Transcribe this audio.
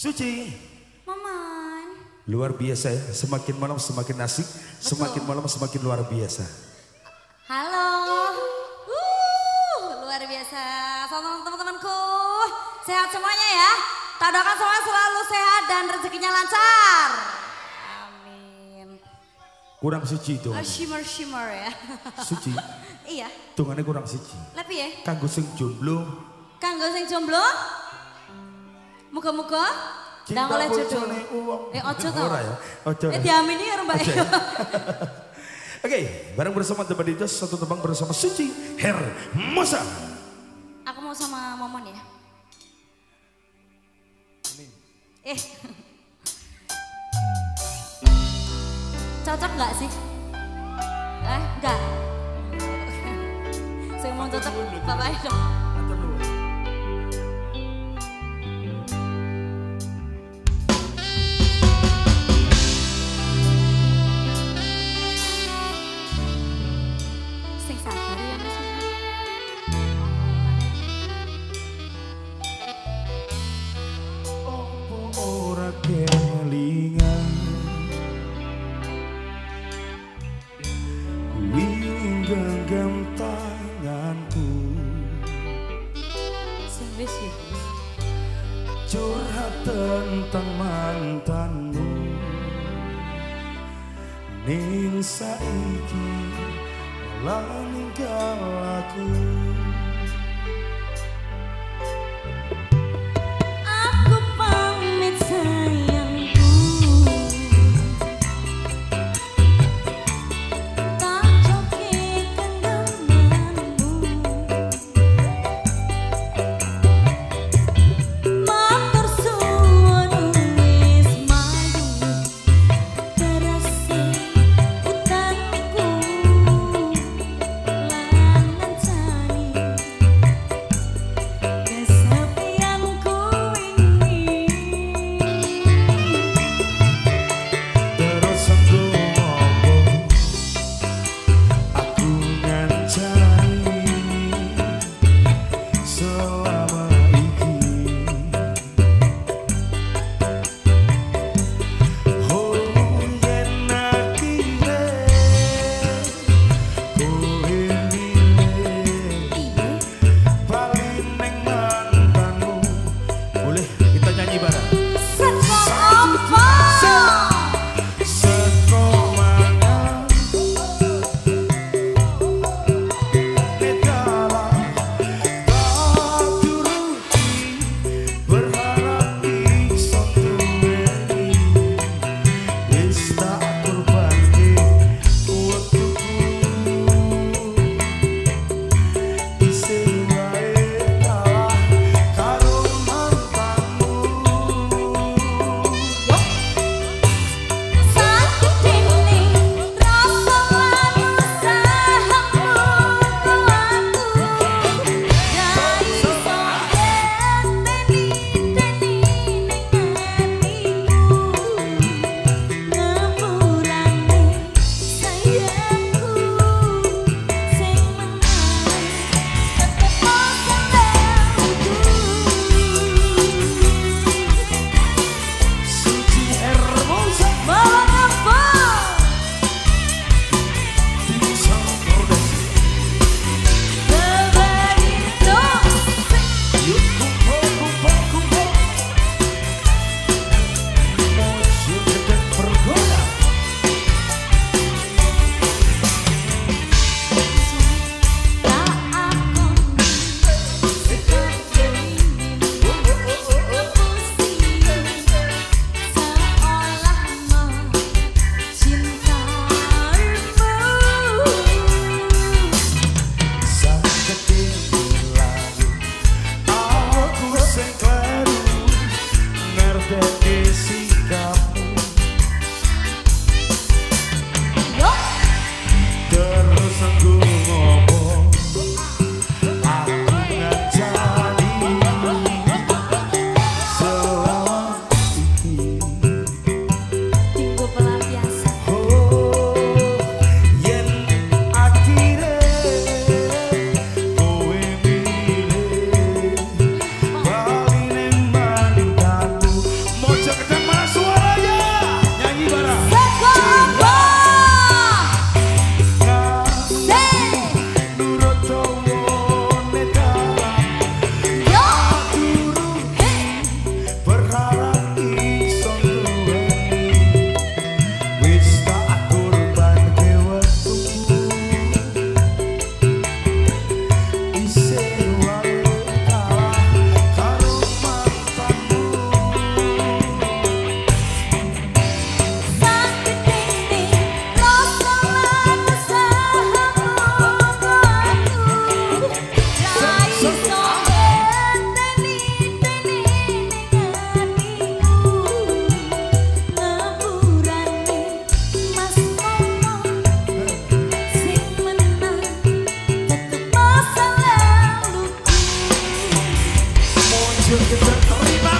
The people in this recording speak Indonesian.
Zuci. Maman. Luar biasa ya, semakin malam semakin asik. Betul. Semakin malam semakin luar biasa. Halo. Luar biasa. Salam teman-temanku. Sehat semuanya ya. Tak doakan semuanya selalu sehat dan rezekinya lancar. Amin. Kurang suci itu. Shimmer ya. Suci. Iya. Tungannya kurang suci. Lebih ya. Kanggo sing jomblo. Kanggo sing jomblo. Muga-muga ndang oleh jodoh. Ojo to. Ojo. Diamini karo Mbak Eko. Oke, bareng bersama The Bandhitos, satu tembang bersama Zuci Hermosa. Aku mau sama Momon ya. Amin. Cocok nggak sih? Nggak. Saya mau cocok. Bye bye. Curhat tentang mantanmu, ning saiki malah ninggal aku. Aku pamit sayangku, tak joget denganmu. Yuk kita terima.